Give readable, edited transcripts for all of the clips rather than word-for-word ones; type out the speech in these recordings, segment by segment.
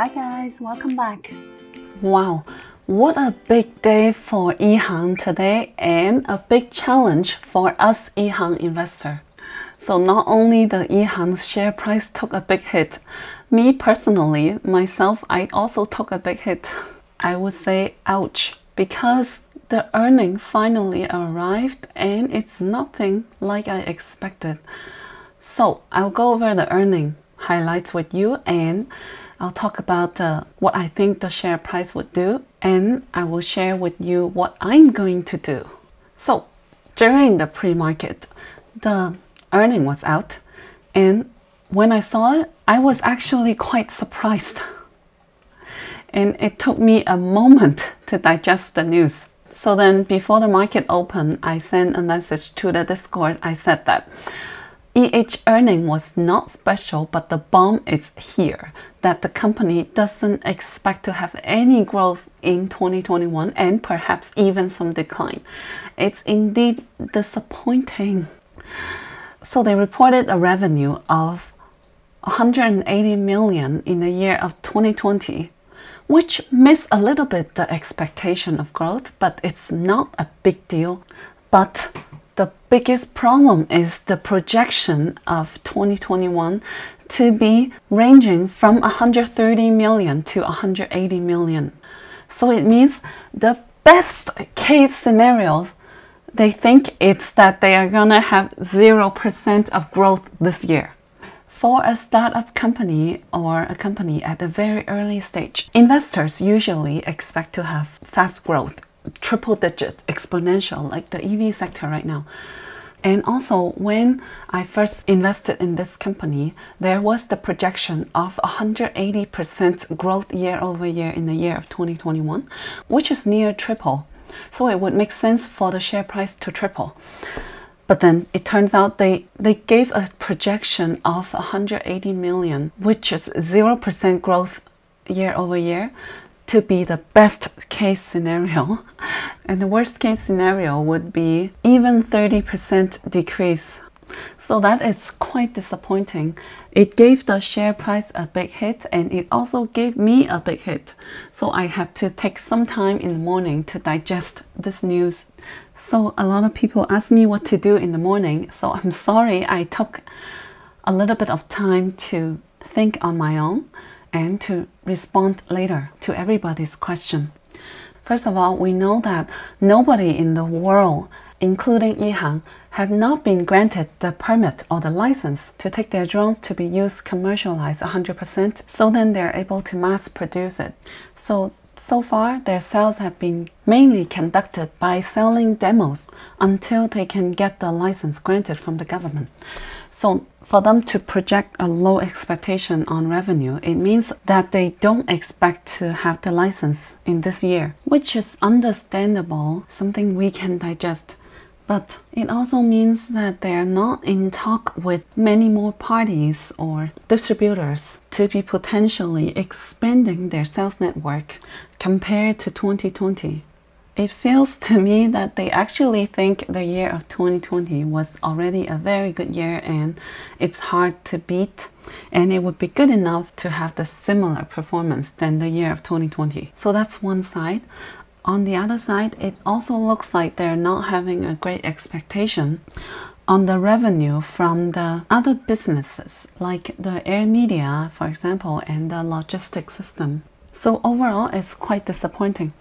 Hi guys, welcome back. Wow, what a big day for EHang today and a big challenge for us EHang investor. So not only the EHang's share price took a big hit, me personally, myself, I also took a big hit. I would say ouch, because the earning finally arrived and it's nothing like I expected. So I'll go over the earning highlights with you and I'll talk about what I think the share price would do, and I will share with you what I'm going to do. So during the pre-market, the earning was out, and when I saw it, I was actually quite surprised. And it took me a moment to digest the news. So then before the market opened, I sent a message to the Discord. I said that EH earning was not special, but the bomb is here, that the company doesn't expect to have any growth in 2021 and perhaps even some decline. It's indeed disappointing. So they reported a revenue of 180 million in the year of 2020, which missed a little bit the expectation of growth, but it's not a big deal. But the biggest problem is the projection of 2021 to be ranging from 130 million to 180 million. So it means the best case scenario, they think it's that they are gonna have 0% of growth this year. For a startup company or a company at a very early stage, investors usually expect to have fast growth, triple digit, exponential, like the EV sector right now. And also when I first invested in this company, there was the projection of 180% growth year over year in the year of 2021, which is near triple. So it would make sense for the share price to triple. But then it turns out they gave a projection of 180 million, which is 0% growth year over year, to be the best case scenario. And the worst case scenario would be even 30% decrease. So that is quite disappointing. It gave the share price a big hit and it also gave me a big hit. So I had to take some time in the morning to digest this news. So a lot of people asked me what to do in the morning. So I'm sorry I took a little bit of time to think on my own and to respond later to everybody's question. First of all, we know that nobody in the world, including EHang, have not been granted the permit or the license to take their drones to be used, commercialized 100%, so then they're able to mass produce it. So far, their sales have been mainly conducted by selling demos until they can get the license granted from the government. So for them to project a low expectation on revenue, it means that they don't expect to have the license in this year, which is understandable, something we can digest. But it also means that they're not in talk with many more parties or distributors to be potentially expanding their sales network compared to 2020. It feels to me that they actually think the year of 2020 was already a very good year and it's hard to beat. And it would be good enough to have the similar performance than the year of 2020. So that's one side. On the other side, it also looks like they're not having a great expectation on the revenue from the other businesses, like the air media, for example, and the logistics system. So overall, it's quite disappointing.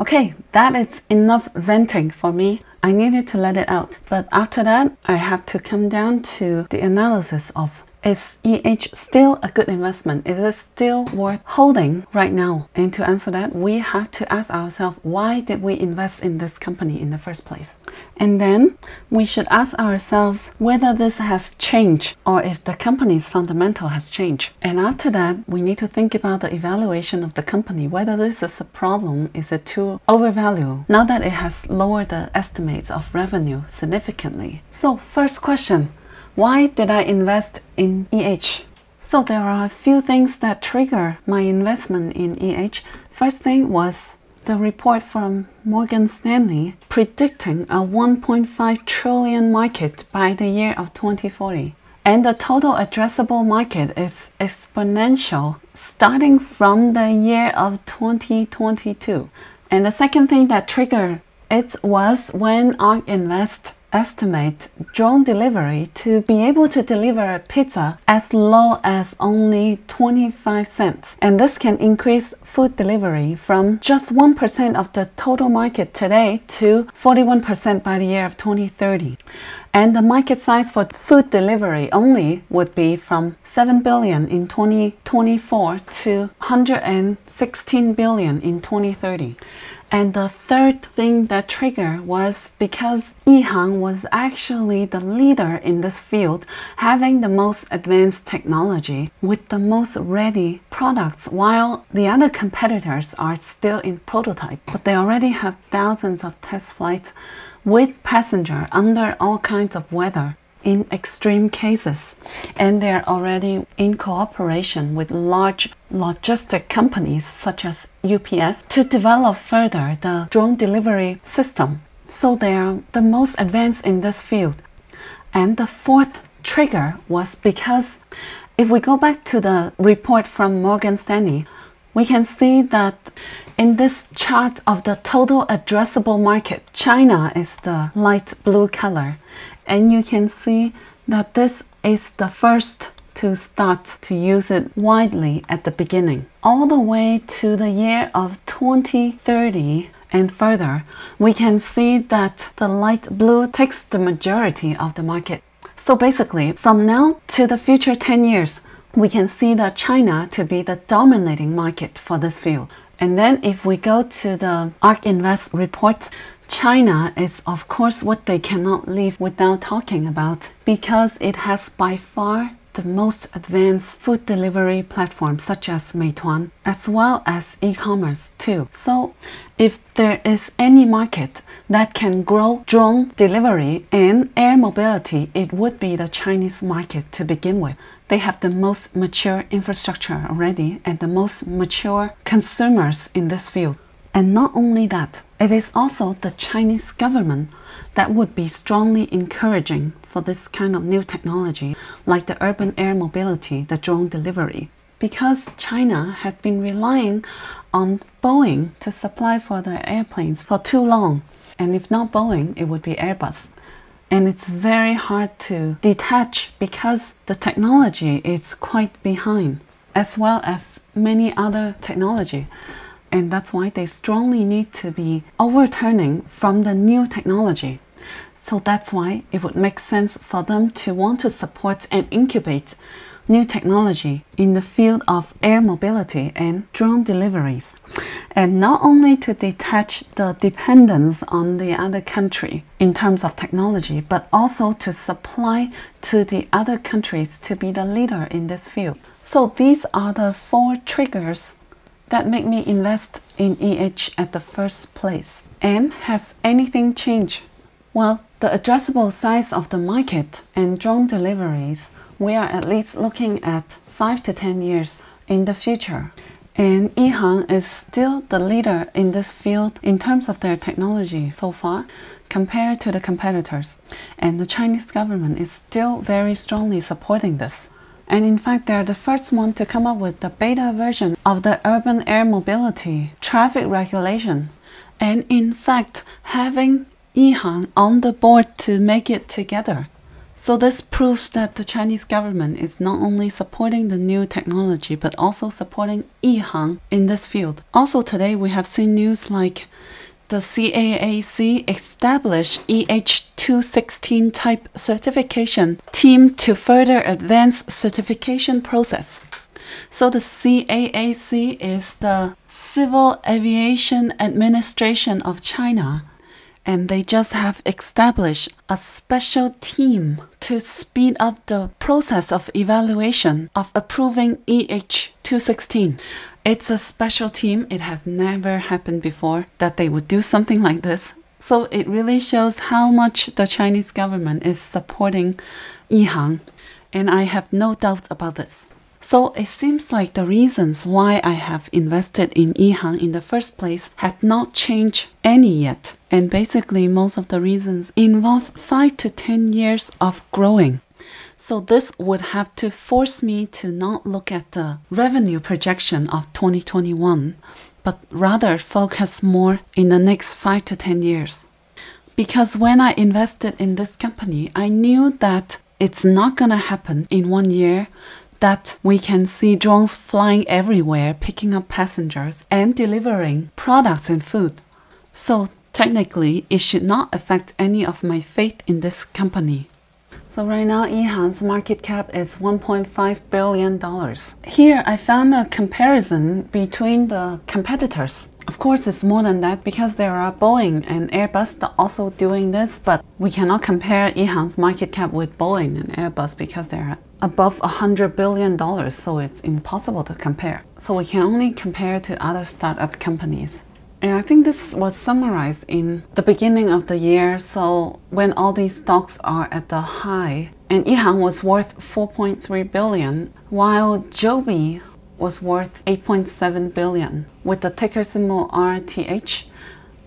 Okay, that is enough venting for me. I needed to let it out. But after that, I have to come down to the analysis of, is EH still a good investment? Is it still worth holding right now? And to answer that, we have to ask ourselves, why did we invest in this company in the first place? And then we should ask ourselves whether this has changed or if the company's fundamental has changed. And after that, we need to think about the evaluation of the company, whether this is a problem, is it too overvalued, now that it has lowered the estimates of revenue significantly. So first question, why did I invest in EH? So there are a few things that trigger my investment in EH. First thing was the report from Morgan Stanley predicting a $1.5 trillion market by the year of 2040. and the total addressable market is exponential starting from the year of 2022. And the second thing that triggered it was when ARK Invest estimate drone delivery to be able to deliver a pizza as low as only 25 cents. And this can increase food delivery from just 1% of the total market today to 41% by the year of 2030. And the market size for food delivery only would be from 7 billion in 2024 to 116 billion in 2030. And the third thing that triggered was because EHang was actually the leader in this field, having the most advanced technology with the most ready products, while the other competitors are still in prototype, but they already have thousands of test flights with passenger under all kinds of weather in extreme cases, and they're already in cooperation with large logistic companies such as UPS to develop further the drone delivery system. So they're the most advanced in this field. And the fourth trigger was because if we go back to the report from Morgan Stanley, we can see that in this chart of the total addressable market, China is the light blue color. And you can see that this is the first to start to use it widely at the beginning. All the way to the year of 2030 and further, we can see that the light blue takes the majority of the market. So basically, from now to the future 10 years, we can see that China to be the dominating market for this field. And then if we go to the ARK Invest report, China is of course what they cannot leave without talking about, because it has by far the most advanced food delivery platforms such as Meituan, as well as e-commerce too. So if there is any market that can grow drone delivery and air mobility, it would be the Chinese market to begin with. They have the most mature infrastructure already and the most mature consumers in this field. And not only that, it is also the Chinese government that would be strongly encouraging for this kind of new technology, like the urban air mobility, the drone delivery. Because China had been relying on Boeing to supply for the airplanes for too long. And if not Boeing, it would be Airbus. And it's very hard to detach because the technology is quite behind, as well as many other technology. And that's why they strongly need to be overturning from the new technology. So that's why it would make sense for them to want to support and incubate new technology in the field of air mobility and drone deliveries. And not only to detach the dependence on the other country in terms of technology, but also to supply to the other countries to be the leader in this field. So these are the four triggers that make me invest in EH at the first place. And has anything changed? Well, the addressable size of the market and drone deliveries, we are at least looking at 5 to 10 years in the future. And EHang is still the leader in this field in terms of their technology so far compared to the competitors. And the Chinese government is still very strongly supporting this. And in fact, they're the first one to come up with the beta version of the urban air mobility traffic regulation. And in fact, having EHang on the board to make it together. So this proves that the Chinese government is not only supporting the new technology, but also supporting EHang in this field. Also today, we have seen news like the CAAC established EH216 type certification team to further advance certification process. So the CAAC is the Civil Aviation Administration of China. And they just have established a special team to speed up the process of evaluation of approving EH216. It's a special team. It has never happened before that they would do something like this. So it really shows how much the Chinese government is supporting EHang. And I have no doubts about this. So it seems like the reasons why I have invested in EHang in the first place had not changed any yet. And basically most of the reasons involve 5 to 10 years of growing. So this would have to force me to not look at the revenue projection of 2021, but rather focus more in the next 5 to 10 years. Because when I invested in this company, I knew that it's not going to happen in 1 year, that we can see drones flying everywhere, picking up passengers and delivering products and food. So technically, it should not affect any of my faith in this company. So right now, EHAN's market cap is $1.5 billion. Here, I found a comparison between the competitors. Of course, it's more than that because there are Boeing and Airbus that are also doing this, but we cannot compare EHAN's market cap with Boeing and Airbus because they are above $100 billion, so it's impossible to compare. So we can only compare to other startup companies. And I think this was summarized in the beginning of the year, so when all these stocks are at the high, and EHAN was worth $4.3 billion, while Joby was worth $8.7 billion with the ticker symbol RTH,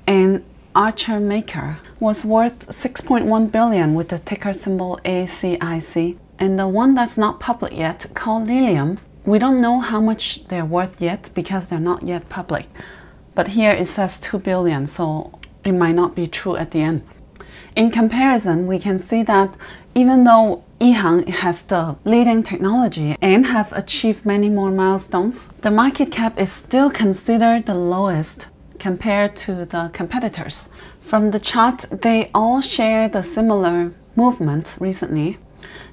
and Archer Maker was worth $6.1 billion with the ticker symbol ACIC, and the one that's not public yet, called Lilium, we don't know how much they're worth yet because they're not yet public. But here it says $2 billion, so it might not be true at the end. In comparison, we can see that even though EHAN has the leading technology and have achieved many more milestones, the market cap is still considered the lowest compared to the competitors. From the chart, they all share the similar movements recently.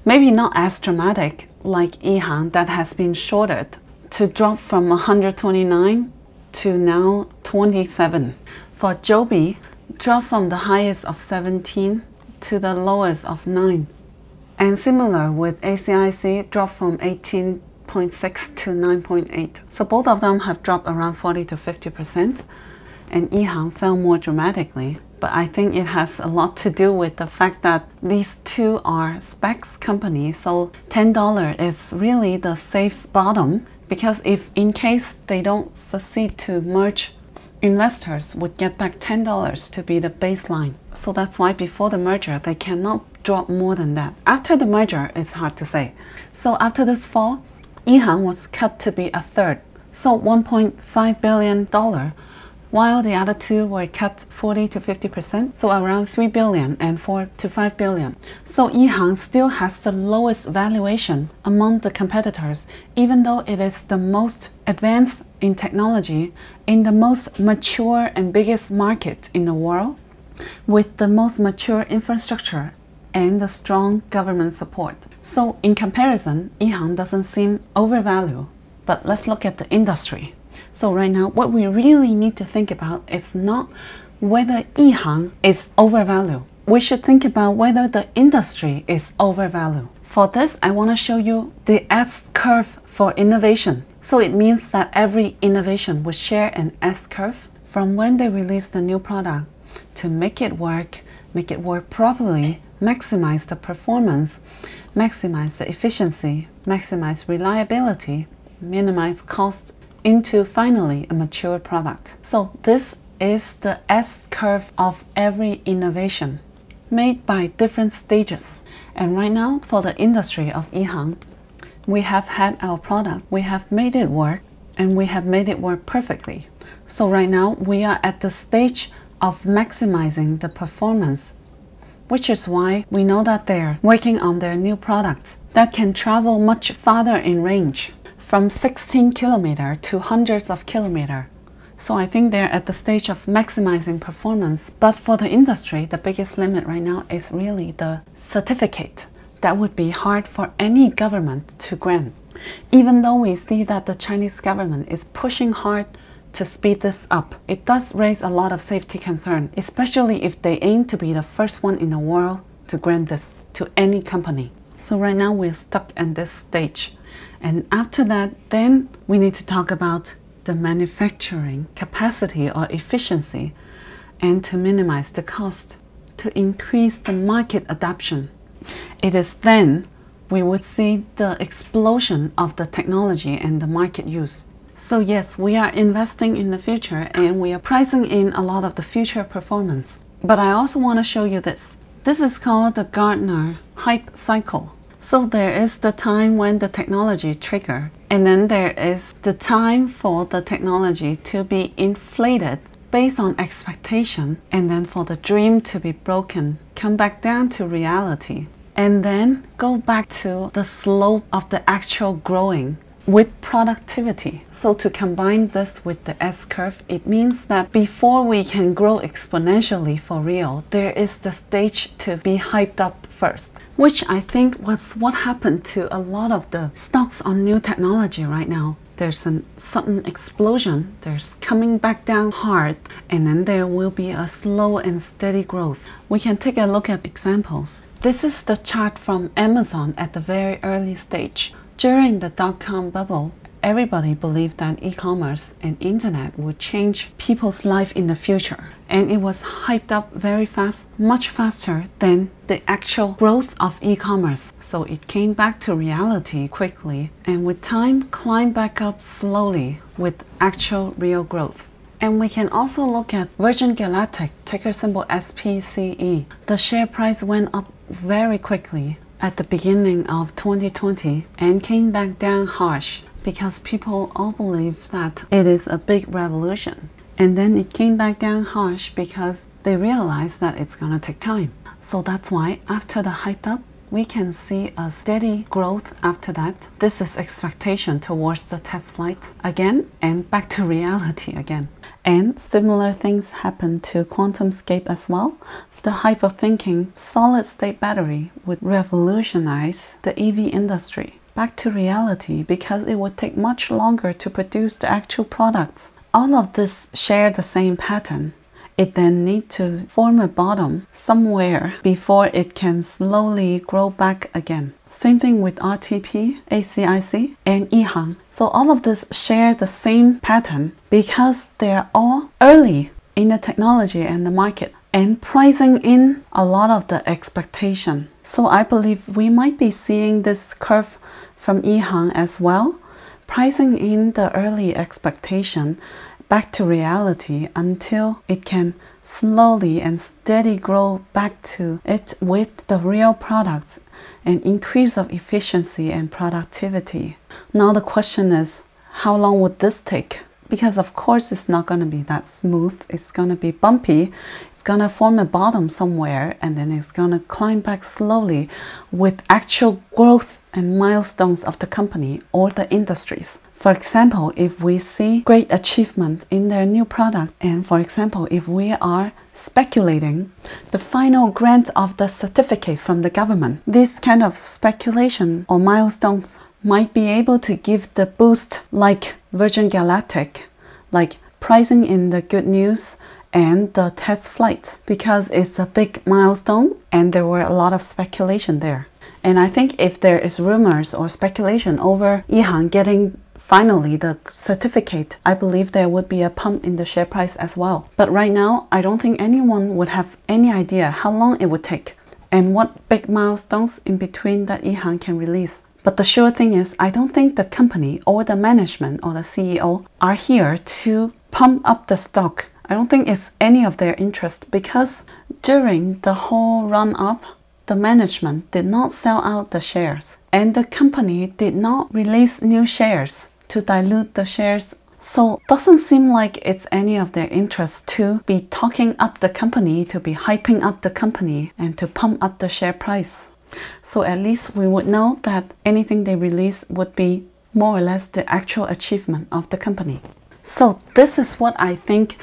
Maybe not as dramatic like EHAN that has been shorted to drop from 129 to now 27. For Joby, dropped from the highest of 17 to the lowest of 9. And similar with ACIC, dropped from 18.6 to 9.8. So both of them have dropped around 40 to 50%, and EHAN fell more dramatically. But I think it has a lot to do with the fact that these two are specs companies, so $10 is really the safe bottom, because if in case they don't succeed to merge, investors would get back $10 to be the baseline. So that's why before the merger, they cannot drop more than that. After the merger, it's hard to say. So after this fall, EHAN was cut to be a third, so $1.5 billion, while the other two were cut 40 to 50%, so around $3 billion and $4 to $5 billion. So EHAN still has the lowest valuation among the competitors, even though it is the most advanced in technology, in the most mature and biggest market in the world, with the most mature infrastructure and the strong government support. So in comparison, EHAN doesn't seem overvalued. But let's look at the industry. So right now, what we really need to think about is not whether EHAN is overvalued. We should think about whether the industry is overvalued. For this, I want to show you the S-curve for innovation. So it means that every innovation will share an S-curve from when they release the new product to make it work properly, maximize the performance, maximize the efficiency, maximize reliability, minimize costs, into finally a mature product. So this is the S-curve of every innovation made by different stages. And right now for the industry of EHAN, we have had our product, we have made it work, and we have made it work perfectly. So right now we are at the stage of maximizing the performance, which is why we know that they're working on their new product that can travel much farther in range, from 16 kilometers to hundreds of kilometers. So I think they're at the stage of maximizing performance. But for the industry, the biggest limit right now is really the certificate. That would be hard for any government to grant. Even though we see that the Chinese government is pushing hard to speed this up, it does raise a lot of safety concern, especially if they aim to be the first one in the world to grant this to any company. So right now we're stuck at this stage. And after that, then we need to talk about the manufacturing capacity or efficiency, and to minimize the cost, to increase the market adoption. It is then we would see the explosion of the technology and the market use. So yes, we are investing in the future and we are pricing in a lot of the future performance. But I also want to show you this. This is called the Gartner hype cycle. So there is the time when the technology trigger, and then there is the time for the technology to be inflated based on expectation, and then for the dream to be broken, come back down to reality, and then go back to the slope of the actual growing with productivity. So to combine this with the S-curve, it means that before we can grow exponentially for real, there is the stage to be hyped up first, which I think was what happened to a lot of the stocks on new technology right now. There's a sudden explosion, there's coming back down hard, and then there will be a slow and steady growth. We can take a look at examples. This is the chart from Amazon at the very early stage. During the dot-com bubble, everybody believed that e-commerce and internet would change people's life in the future. And it was hyped up very fast, much faster than the actual growth of e-commerce. So it came back to reality quickly, and with time, climbed back up slowly with actual real growth. And we can also look at Virgin Galactic, ticker symbol SPCE. The share price went up very quickly at the beginning of 2020 and came back down harsh because people all believe that it is a big revolution. And then it came back down harsh because they realized that it's gonna take time. So that's why after the hyped up, we can see a steady growth after that. This is expectation towards the test flight again and back to reality again. And similar things happen to QuantumScape as well. The hype of thinking solid-state battery would revolutionize the EV industry. Back to reality because it would take much longer to produce the actual products. All of this share the same pattern. It then needs to form a bottom somewhere before it can slowly grow back again. Same thing with RTP, ACIC, and EH. So all of this share the same pattern because they're all early in the technology and the market and pricing in a lot of the expectation. So I believe we might be seeing this curve from EH as well, pricing in the early expectation back to reality until it can slowly and steady grow back to it with the real products and increase of efficiency and productivity. Now the question is, how long would this take? Because of course it's not going to be that smooth, it's going to be bumpy, it's going to form a bottom somewhere, and then it's going to climb back slowly with actual growth and milestones of the company or the industries. For example, if we see great achievement in their new product, and for example, if we are speculating the final grant of the certificate from the government, this kind of speculation or milestones might be able to give the boost like Virgin Galactic, like pricing in the good news and the test flight, because it's a big milestone and there were a lot of speculation there. And I think if there is rumors or speculation over EH getting finally the certificate, I believe there would be a pump in the share price as well. But right now, I don't think anyone would have any idea how long it would take and what big milestones in between that EH can release. But the sure thing is, I don't think the company or the management or the CEO are here to pump up the stock. I don't think it's any of their interest, because during the whole run-up, the management did not sell out the shares and the company did not release new shares to dilute the shares. So it doesn't seem like it's any of their interest to be talking up the company, to be hyping up the company, and to pump up the share price. So at least we would know that anything they release would be more or less the actual achievement of the company. So this is what I think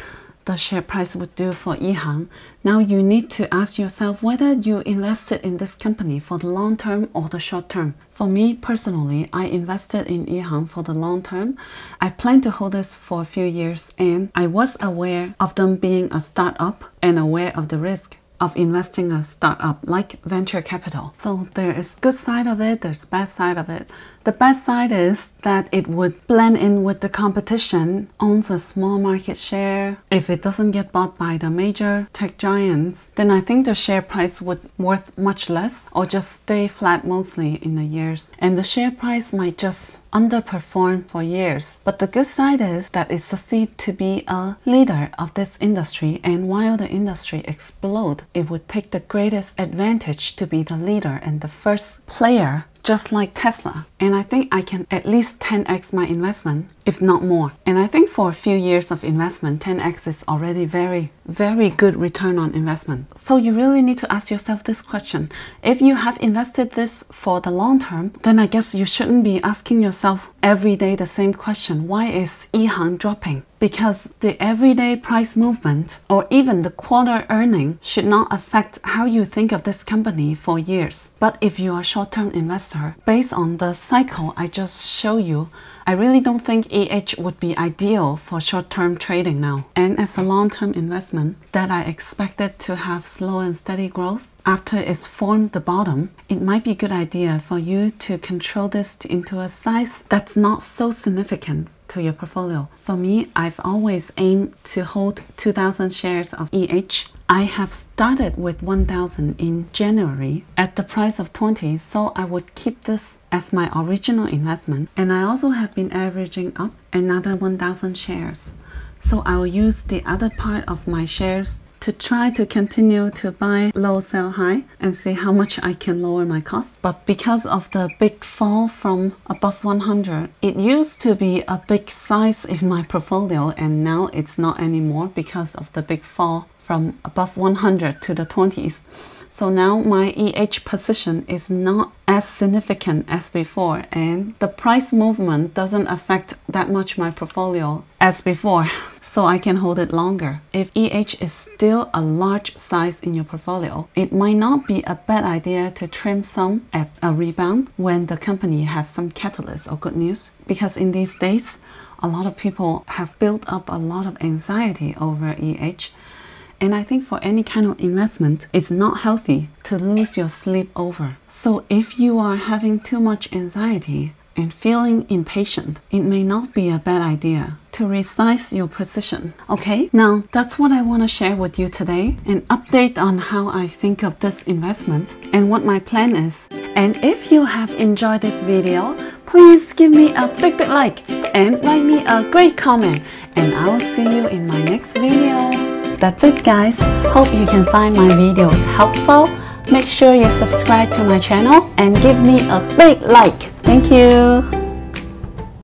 the share price would do for EH. Now you need to ask yourself whether you invested in this company for the long term or the short term. For me personally, I invested in EH for the long term. I plan to hold this for a few years, and I was aware of them being a startup and aware of the risk of investing in a startup like venture capital. So there is good side of it, there's bad side of it. The bad side is that it would blend in with the competition, owns a small market share. If it doesn't get bought by the major tech giants, then I think the share price would be worth much less or just stay flat mostly in the years. And the share price might just underperform for years. But the good side is that it succeeds to be a leader of this industry, and while the industry explodes, it would take the greatest advantage to be the leader and the first player just like Tesla. And I think I can at least 10x my investment, if not more. And I think for a few years of investment, 10x is already very, very good return on investment. So you really need to ask yourself this question. If you have invested this for the long term, then I guess you shouldn't be asking yourself every day the same question. Why is EHang dropping? Because the everyday price movement or even the quarter earning should not affect how you think of this company for years. But if you are a short-term investor, based on the cycle I just showed you, I really don't think EH would be ideal for short-term trading now. And as a long-term investment that I expected to have slow and steady growth, after it's formed the bottom, it might be a good idea for you to control this into a size that's not so significant to your portfolio. For me, I've always aimed to hold 2,000 shares of EH. I have started with 1,000 in January at the price of 20, so I would keep this as my original investment. And I also have been averaging up another 1,000 shares. So I'll use the other part of my shares to try to continue to buy low, sell high, and see how much I can lower my cost. But because of the big fall from above 100, it used to be a big size in my portfolio, and now it's not anymore because of the big fall from above 100 to the 20s. So now my EH position is not as significant as before, and the price movement doesn't affect that much my portfolio as before, so I can hold it longer. If EH is still a large size in your portfolio, it might not be a bad idea to trim some at a rebound when the company has some catalyst or good news, because in these days, a lot of people have built up a lot of anxiety over EH. And I think for any kind of investment, it's not healthy to lose your sleep over. So if you are having too much anxiety and feeling impatient, it may not be a bad idea to resize your position. Okay, now that's what I want to share with you today, an update on how I think of this investment and what my plan is. And if you have enjoyed this video, please give me a big, big like and write me a great comment. And I'll see you in my next video. That's it guys, hope you can find my videos helpful. Make sure you subscribe to my channel and give me a big like. Thank you.